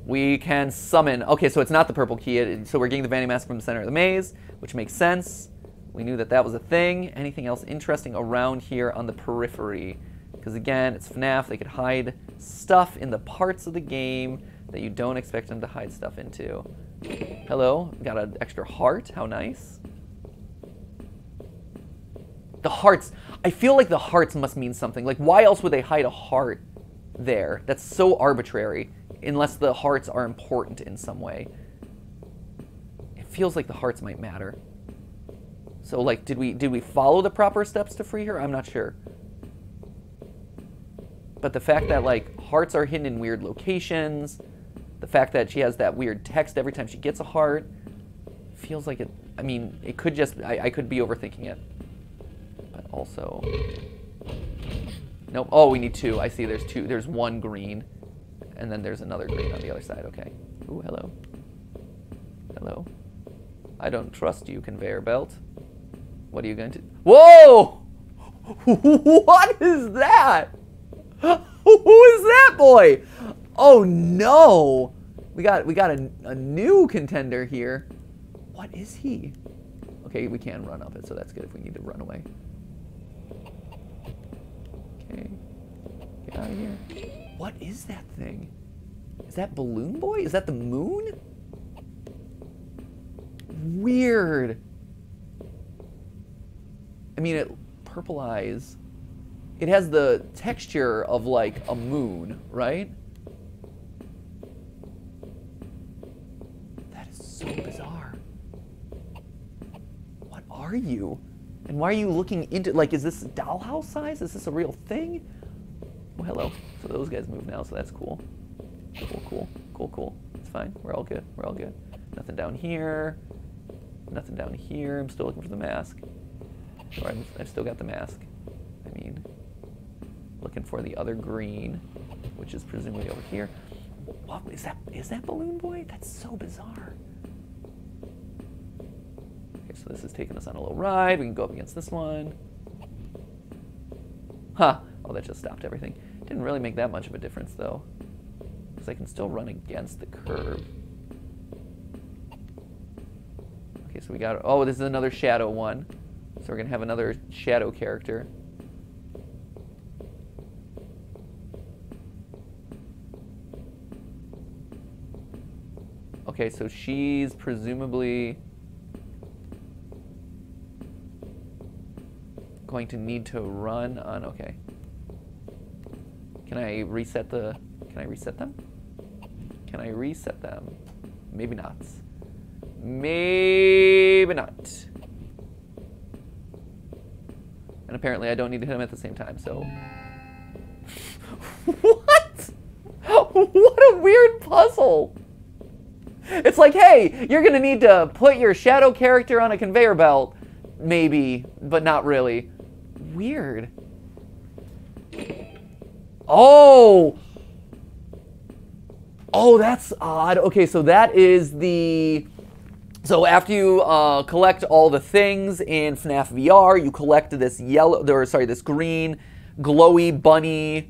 we can summon... Okay, so it's not the purple key. So we're getting the Vanny mask from the center of the maze, which makes sense. We knew that that was a thing. Anything else interesting around here on the periphery? Because again, it's FNAF. They could hide stuff in the parts of the game that you don't expect them to hide stuff into. Hello. Got an extra heart. How nice. The hearts. I feel like the hearts must mean something. Like, why else would they hide a heart there? That's so arbitrary. Unless the hearts are important in some way. It feels like the hearts might matter. So, like, did we did we follow the proper steps to free her? I'm not sure. But the fact that, like, hearts are hidden in weird locations, the fact that she has that weird text every time she gets a heart, feels like it... I mean, it could just... I, I could be overthinking it. But also... Nope. Oh, we need two. I see there's two. There's one green. And then there's another green on the other side. Okay. Ooh, hello. Hello. I don't trust you, conveyor belt. What are you going to... Whoa! What is that? Who is that boy? Oh, no. We got we got a, a new contender here. What is he? Okay, we can run up it, so that's good if we need to run away. Okay. Get out of here. What is that thing? Is that Balloon Boy? Is that the moon? Weird. I mean, it purple eyes. It has the texture of like a moon, right? That is so bizarre. What are you? And why are you looking into, like, is this dollhouse size? Is this a real thing? Oh, hello. So those guys move now, so that's cool. Cool, cool, cool, cool. It's fine. We're all good. We're all good. Nothing down here. Nothing down here. I'm still looking for the mask. Or I'm, I've still got the mask. I mean, looking for the other green, which is presumably over here. What is that? Is that Balloon Boy? That's so bizarre. Okay, so this is taking us on a little ride. We can go up against this one. Huh. Oh, that just stopped everything. Didn't really make that much of a difference, though. Because I can still run against the curb. Okay, so we got... Oh, this is another shadow one. So we're going to have another shadow character. Okay, so she's presumably going to need to run on, okay. Can I reset the, can I reset them? Can I reset them? Maybe not. Maybe not. And apparently I don't need to hit them at the same time, so. What? What a weird puzzle. It's like, hey, you're gonna need to put your shadow character on a conveyor belt. Maybe, but not really. Weird. Oh! Oh, that's odd. Okay, so that is the... So after you uh, collect all the things in FNAF V R, you collect this yellow, or sorry, this green, glowy bunny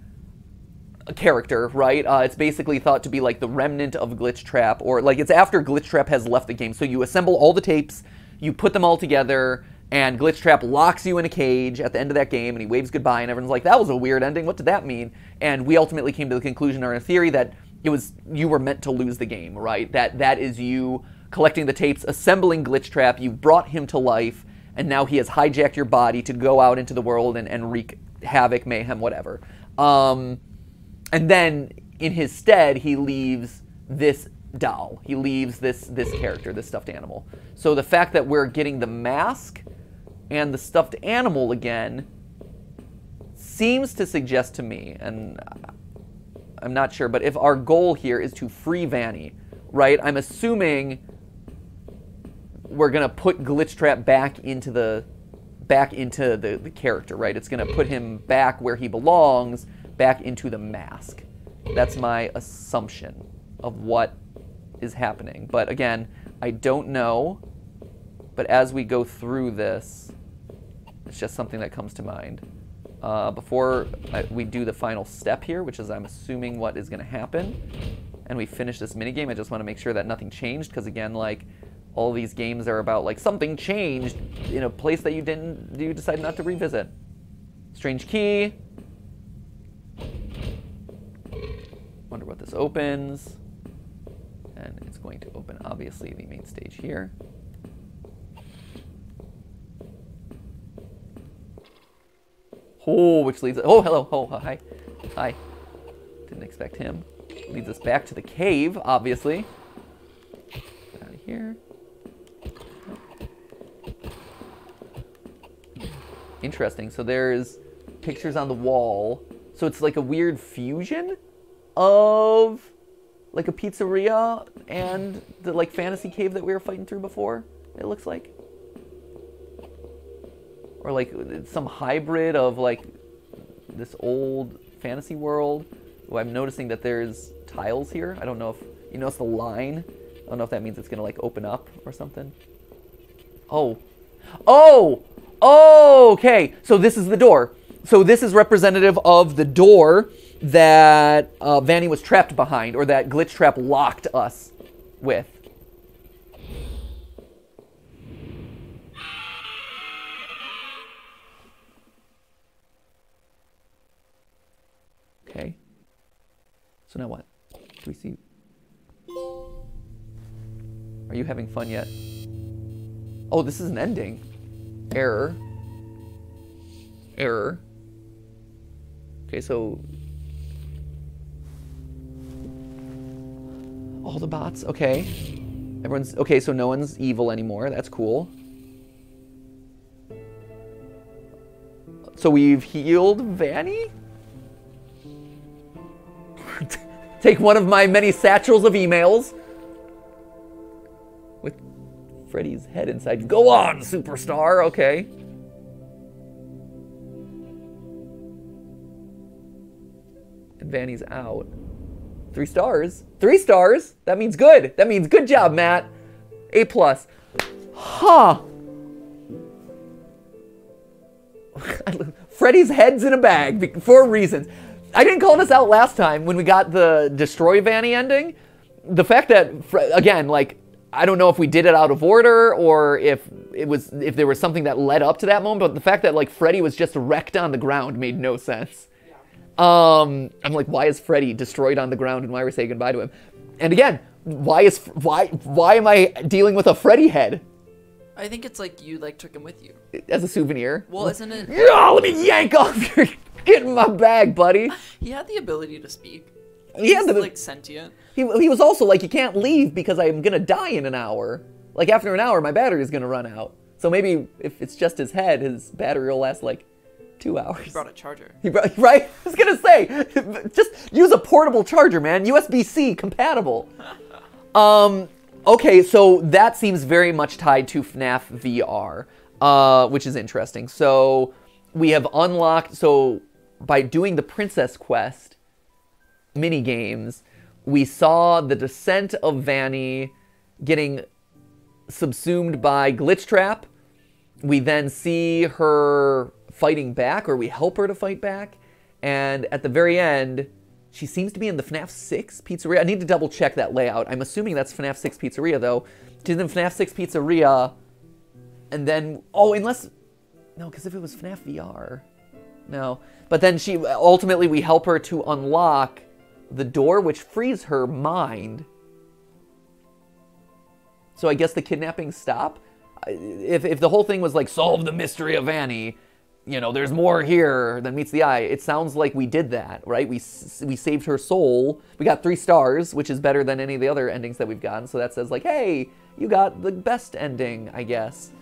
character, right? Uh, it's basically thought to be like the remnant of Glitchtrap, or like it's after Glitchtrap has left the game. So you assemble all the tapes, you put them all together, and Glitchtrap locks you in a cage at the end of that game, and he waves goodbye, and everyone's like, that was a weird ending, what did that mean? And we ultimately came to the conclusion, or a theory, that it was, you were meant to lose the game, right? That that is you collecting the tapes, assembling Glitchtrap, you brought him to life, and now he has hijacked your body to go out into the world and, and wreak havoc, mayhem, whatever. Um, and then, in his stead, he leaves this doll. He leaves this, this character, this stuffed animal. So the fact that we're getting the mask and the stuffed animal again seems to suggest to me, and I'm not sure, but if our goal here is to free Vanny, right, I'm assuming we're gonna put Glitchtrap back into the back into the, the character, right? It's gonna put him back where he belongs, back into the mask. That's my assumption of what is happening. But again, I don't know, but as we go through this, it's just something that comes to mind. Uh, before I, we do the final step here, which is I'm assuming what is gonna happen, and we finish this minigame, I just wanna make sure that nothing changed, because again, like, all these games are about like something changed in a place that you didn't, you decided not to revisit. Strange key. Wonder what this opens. And it's going to open, obviously, the main stage here. Oh, which leads, oh, hello, oh, hi, hi. Didn't expect him. Leads us back to the cave, obviously. Get out of here. Interesting, so there's pictures on the wall. So it's like a weird fusion of like a pizzeria and the like fantasy cave that we were fighting through before, it looks like. Or like some hybrid of like this old fantasy world. Oh, I'm noticing that there's tiles here. I don't know if, you notice the line? I don't know if that means it's gonna like open up or something. Oh, oh! Oh, okay, so this is the door. So this is representative of the door that uh, Vanny was trapped behind, or that Glitchtrap locked us with. Okay. So now what? Do we see? Are you having fun yet? Oh, this is an ending. Error. Error. Okay, so all the bots, okay. Everyone's, okay, so no one's evil anymore, that's cool. So we've healed Vanny? Take one of my many satchels of emails. With Freddy's head inside, go on, superstar, okay. And Vanny's out. Three stars. Three stars. That means good. That means good job, Matt. A plus. Huh. Freddy's head's in a bag for reasons. I didn't call this out last time when we got the Destroy Vanny ending. The fact that, again, like, I don't know if we did it out of order or if it was, if there was something that led up to that moment, but the fact that like Freddy was just wrecked on the ground made no sense. Um, I'm like, why is Freddy destroyed on the ground and why are we saying goodbye to him? And again, why is why why am I dealing with a Freddy head? I think it's like you like took him with you as a souvenir. Well, isn't it? No, let me yank off your. Get in my bag, buddy. He had the ability to speak. He He's had the like sentient. He he was also like, you can't leave because I'm gonna die in an hour. Like after an hour, my battery's gonna run out. So maybe if it's just his head, his battery will last like two hours. He brought a charger. He brought, right? I was gonna say, just use a portable charger, man. U S B C compatible. um. Okay, so that seems very much tied to FNAF V R, uh, which is interesting. So we have unlocked. So by doing the Princess Quest mini games, we saw the Descent of Vanny getting subsumed by Glitchtrap. We then see her fighting back, or we help her to fight back, and at the very end, she seems to be in the FNAF six pizzeria. I need to double check that layout. I'm assuming that's FNAF six pizzeria though. She's in FNAF six pizzeria, and then, oh, unless, no, because if it was FNAF V R, no. But then she, ultimately we help her to unlock the door, which frees her mind. So I guess the kidnappings stop. If, if the whole thing was like, solve the mystery of Vanny, you know, there's more here than meets the eye. It sounds like we did that, right? We we saved her soul. We got three stars, which is better than any of the other endings that we've gotten. So that says like, hey, you got the best ending, I guess.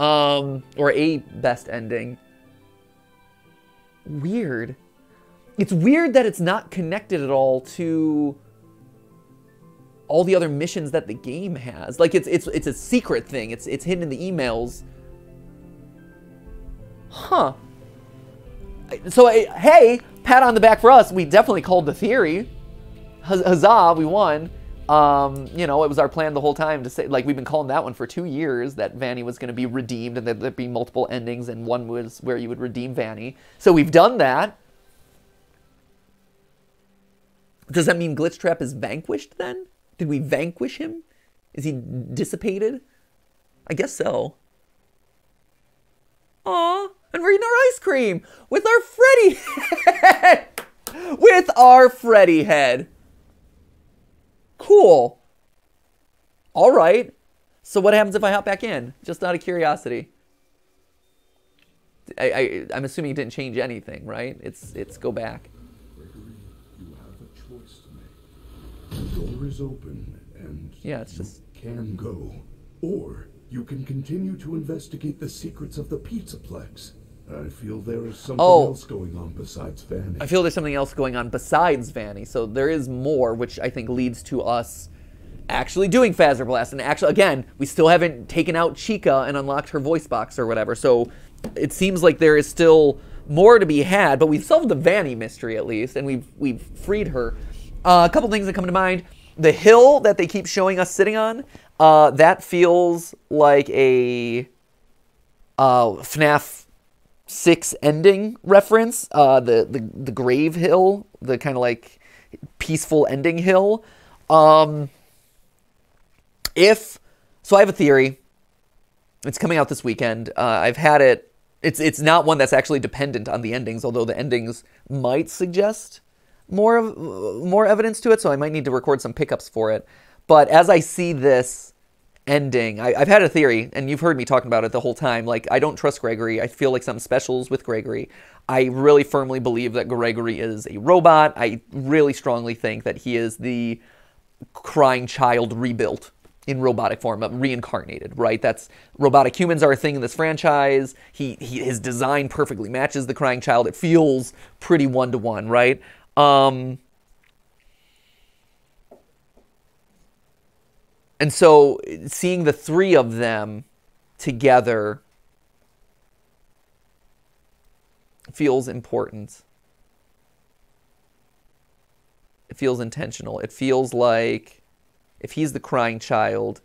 Um, or a best ending. Weird. It's weird that it's not connected at all to all the other missions that the game has. Like it's it's it's a secret thing. It's it's hidden in the emails. Huh. So, hey, pat on the back for us. We definitely called the theory. Huzzah, we won. Um, you know, it was our plan the whole time to say, like, we've been calling that one for two years, that Vanny was going to be redeemed and that there'd be multiple endings and one was where you would redeem Vanny. So we've done that. Does that mean Glitchtrap is vanquished then? Did we vanquish him? Is he dissipated? I guess so. Aw, and we're eating our ice cream with our Freddy head! With our Freddy head. Cool. All right. So what happens if I hop back in? Just out of curiosity. I, I, I'm assuming it didn't change anything, right? It's, it's go back. Gregory, you have a choice to make. The door is open and yeah, it's just you can go or... You can continue to investigate the secrets of the PizzaPlex. I feel there is something oh. else going on besides Vanny. I feel there's something else going on besides Vanny. So there is more, which I think leads to us actually doing Fazer Blast. And actually, again, we still haven't taken out Chica and unlocked her voice box or whatever. So it seems like there is still more to be had. But we've solved the Vanny mystery at least, and we've we've freed her. Uh, a couple things that come to mind. The hill that they keep showing us sitting on, uh, that feels like a uh, FNAF six ending reference. Uh, the, the, the grave hill, the kind of like peaceful ending hill. Um, if, so I have a theory. It's coming out this weekend. Uh, I've had it. It's, it's not one that's actually dependent on the endings, although the endings might suggest more of more evidence to it, so I might need to record some pickups for it. But as I see this ending, I, I've had a theory, and you've heard me talking about it the whole time. Like, I don't trust Gregory. I feel like something special's with Gregory. I really firmly believe that Gregory is a robot. I really strongly think that he is the Crying Child rebuilt in robotic form, reincarnated, right? That's, robotic humans are a thing in this franchise. He, he his design perfectly matches the Crying Child. It feels pretty one-to-one, right? Um, and so seeing the three of them together feels important. It feels intentional. It feels like if he's the Crying Child,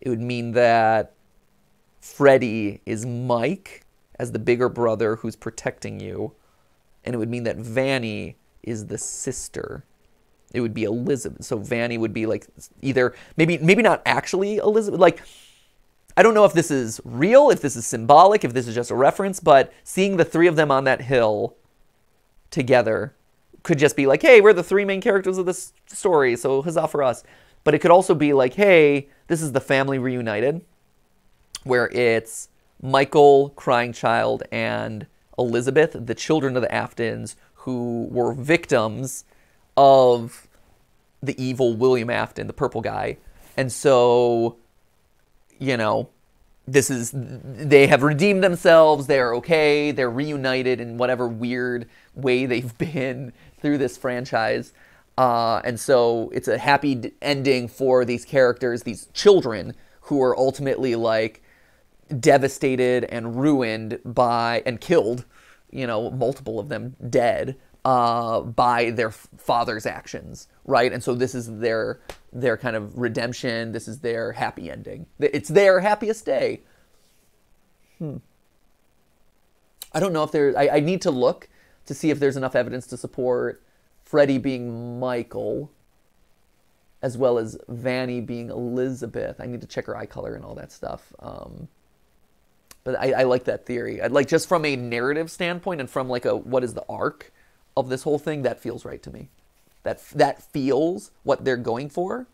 it would mean that Freddy is Mike as the bigger brother who's protecting you. And it would mean that Vanny is the sister. It would be Elizabeth. So Vanny would be like either, maybe maybe not actually Elizabeth. Like, I don't know if this is real, if this is symbolic, if this is just a reference, but seeing the three of them on that hill together could just be like, hey, we're the three main characters of this story, so huzzah for us. But it could also be like, hey, this is the family reunited, where it's Michael, Crying Child, and Elizabeth, the children of the Aftons, who were victims of the evil William Afton, the purple guy. And so, you know, this is, they have redeemed themselves, they're okay, they're reunited in whatever weird way they've been through this franchise. Uh, and so it's a happy ending for these characters, these children, who are ultimately, like, devastated and ruined by, and killed, you know, multiple of them dead, uh, by their father's actions, right? And so this is their, their kind of redemption. This is their happy ending. It's their happiest day. Hmm. I don't know if there, I, I need to look to see if there's enough evidence to support Freddy being Michael, as well as Vanny being Elizabeth. I need to check her eye color and all that stuff. Um, but I, I like that theory. I'd like, just from a narrative standpoint and from like a, what is the arc of this whole thing, that feels right to me. That that feels what they're going for.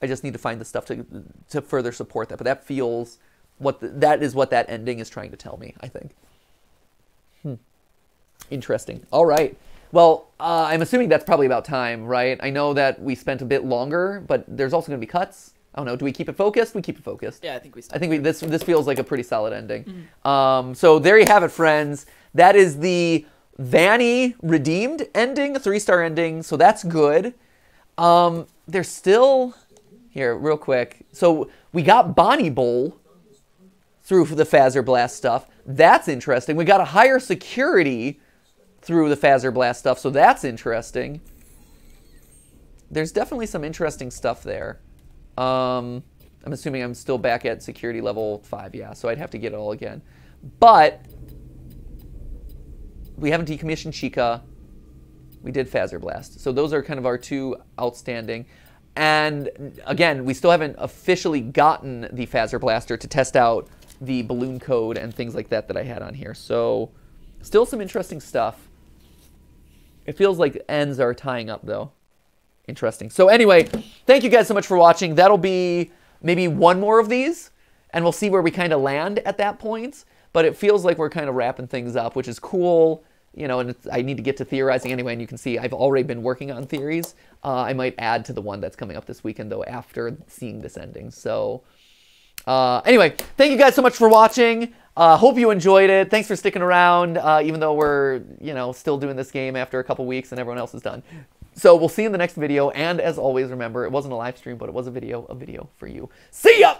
I just need to find the stuff to to further support that. But that feels what the, that is what that ending is trying to tell me, I think. Hmm. Interesting. All right. Well, uh, I'm assuming that's probably about time, right? I know that we spent a bit longer, but there's also going to be cuts. I don't know. Do we keep it focused? We keep it focused. Yeah, I think we. I think we. This this feels like a pretty solid ending. Mm-hmm. Um. So there you have it, friends. That is the Vanny redeemed ending, a three-star ending, so that's good. Um, there's still, here, real quick. So we got Bonnie Bowl through the Fazer Blast stuff. That's interesting. We got a higher security through the Fazer Blast stuff, so that's interesting. There's definitely some interesting stuff there. Um, I'm assuming I'm still back at security level five, yeah, so I'd have to get it all again. But we haven't decommissioned Chica. We did Fazer Blast. So those are kind of our two outstanding. And again, we still haven't officially gotten the Fazer Blaster to test out the balloon code and things like that that I had on here. So still some interesting stuff. It feels like ends are tying up though. Interesting. So anyway, thank you guys so much for watching. That'll be maybe one more of these and we'll see where we kind of land at that point. But it feels like we're kind of wrapping things up, which is cool, you know, and it's, I need to get to theorizing anyway, and you can see I've already been working on theories. Uh, I might add to the one that's coming up this weekend, though, after seeing this ending. So uh, anyway, thank you guys so much for watching. Uh, hope you enjoyed it. Thanks for sticking around, uh, even though we're, you know, still doing this game after a couple weeks and everyone else is done. So we'll see you in the next video. And as always, remember, it wasn't a live stream, but it was a video, a video for you. See ya!